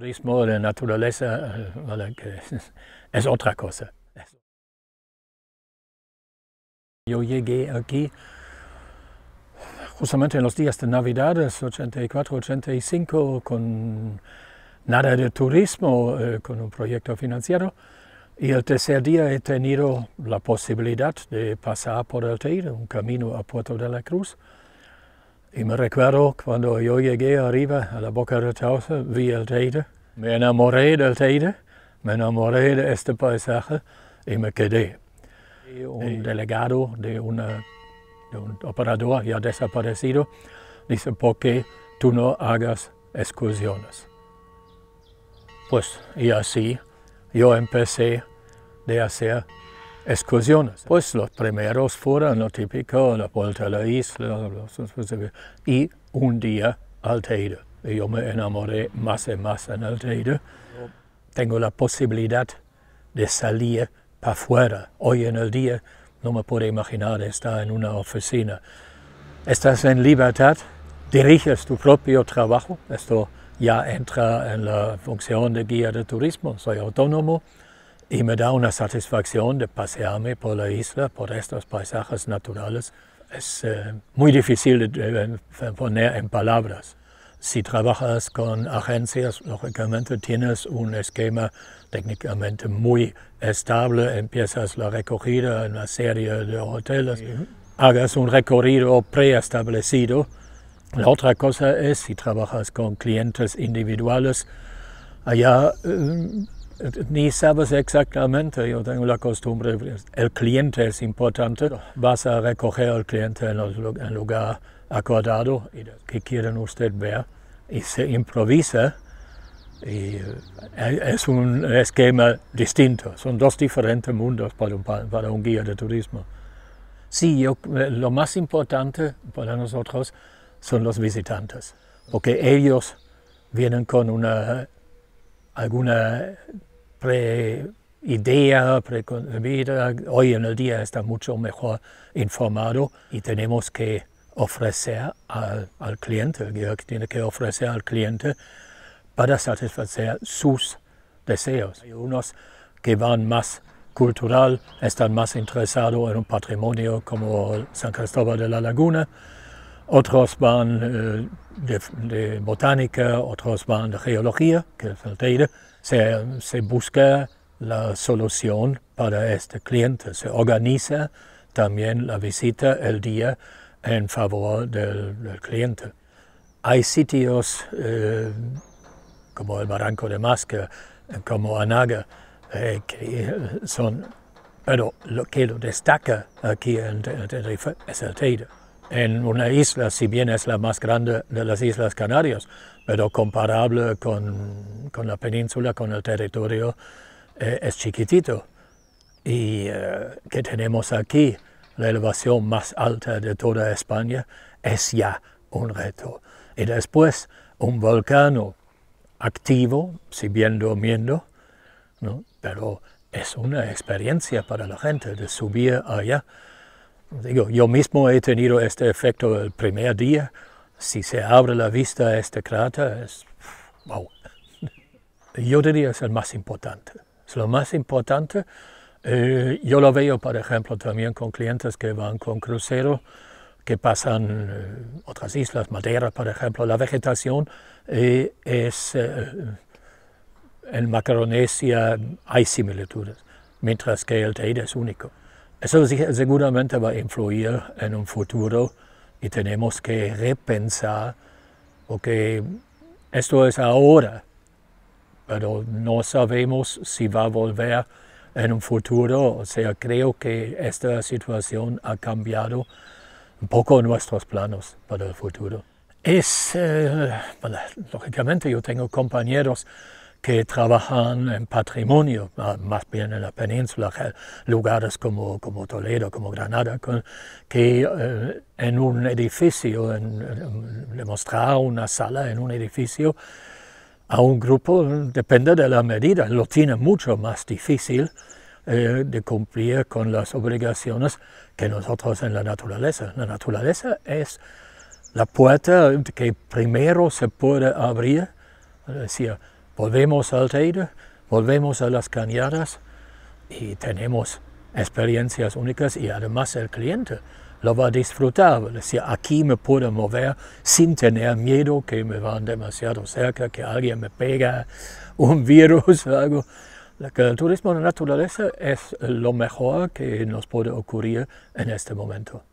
Turismo de naturaleza es otra cosa. Yo llegué aquí justamente en los días de Navidades, 84, 85, con nada de turismo, con un proyecto financiero. Y el tercer día he tenido la posibilidad de pasar por el Teide, un camino a Puerto de la Cruz. Y me recuerdo cuando yo llegué arriba a la Boca de Tauce, vi el Teide, me enamoré del Teide, me enamoré de este paisaje y me quedé. Y un delegado de un operador ya desaparecido dice, ¿por qué tú no hagas excursiones? Pues y así yo empecé de hacer excursiones. Pues los primeros fueron lo típico, la vuelta a la isla, y un día al Teide. Y yo me enamoré más y más en el Teide. Tengo la posibilidad de salir para afuera. Hoy en el día no me puedo imaginar estar en una oficina. Estás en libertad, diriges tu propio trabajo. Esto ya entra en la función de guía de turismo, soy autónomo y me da una satisfacción de pasearme por la isla, por estos paisajes naturales. Es muy difícil de poner en palabras. Si trabajas con agencias, lógicamente tienes un esquema técnicamente muy estable, empiezas la recogida en una serie de hoteles, hagas un recorrido preestablecido. La otra cosa es, si trabajas con clientes individuales, allá ni sabes exactamente, yo tengo la costumbre, el cliente es importante, vas a recoger al cliente en el lugar acordado, que quieren usted ver, y se improvisa, y es un esquema distinto, son dos diferentes mundos para un guía de turismo. Sí, lo más importante para nosotros son los visitantes, porque ellos vienen con alguna idea preconcebida. Hoy en el día está mucho mejor informado y tenemos que ofrecer al cliente, tiene que ofrecer al cliente para satisfacer sus deseos. Hay unos que van más cultural, están más interesados en un patrimonio como San Cristóbal de la Laguna. Otros van de botánica, otros van de geología, que es el Teide. Se busca la solución para este cliente. Se organiza también la visita el día en favor del cliente. Hay sitios como el Barranco de Masca, como Anaga, pero lo que destaca aquí en Tenerife es el Teide. En una isla, si bien es la más grande de las Islas Canarias, pero comparable con la península, con el territorio, es chiquitito. Y que tenemos aquí la elevación más alta de toda España, es ya un reto. Y después un volcán activo, si bien durmiendo, ¿no? Pero es una experiencia para la gente de subir allá. Digo, yo mismo he tenido este efecto el primer día. Si se abre la vista a este cráter, es wow. Yo diría es el más importante. Es lo más importante. Yo lo veo, por ejemplo, también con clientes que van con crucero, que pasan otras islas, Madeira, por ejemplo. La vegetación en Macaronesia hay similitudes, mientras que el Teide es único. Eso seguramente va a influir en un futuro y tenemos que repensar, porque esto es ahora, pero no sabemos si va a volver en un futuro. O sea, creo que esta situación ha cambiado un poco nuestros planos para el futuro. Bueno, lógicamente yo tengo compañeros que trabajan en patrimonio, más bien en la península, lugares como Toledo, como Granada, que en un edificio, demostrar una sala en un edificio a un grupo, depende de la medida, lo tiene mucho más difícil de cumplir con las obligaciones que nosotros en la naturaleza. La naturaleza es la puerta que primero se puede abrir, es decir, Volvemos al Teide, volvemos a las cañadas y tenemos experiencias únicas y además el cliente lo va a disfrutar. Es decir, aquí me puedo mover sin tener miedo que me van demasiado cerca, que alguien me pega un virus o algo. El turismo de naturaleza es lo mejor que nos puede ocurrir en este momento.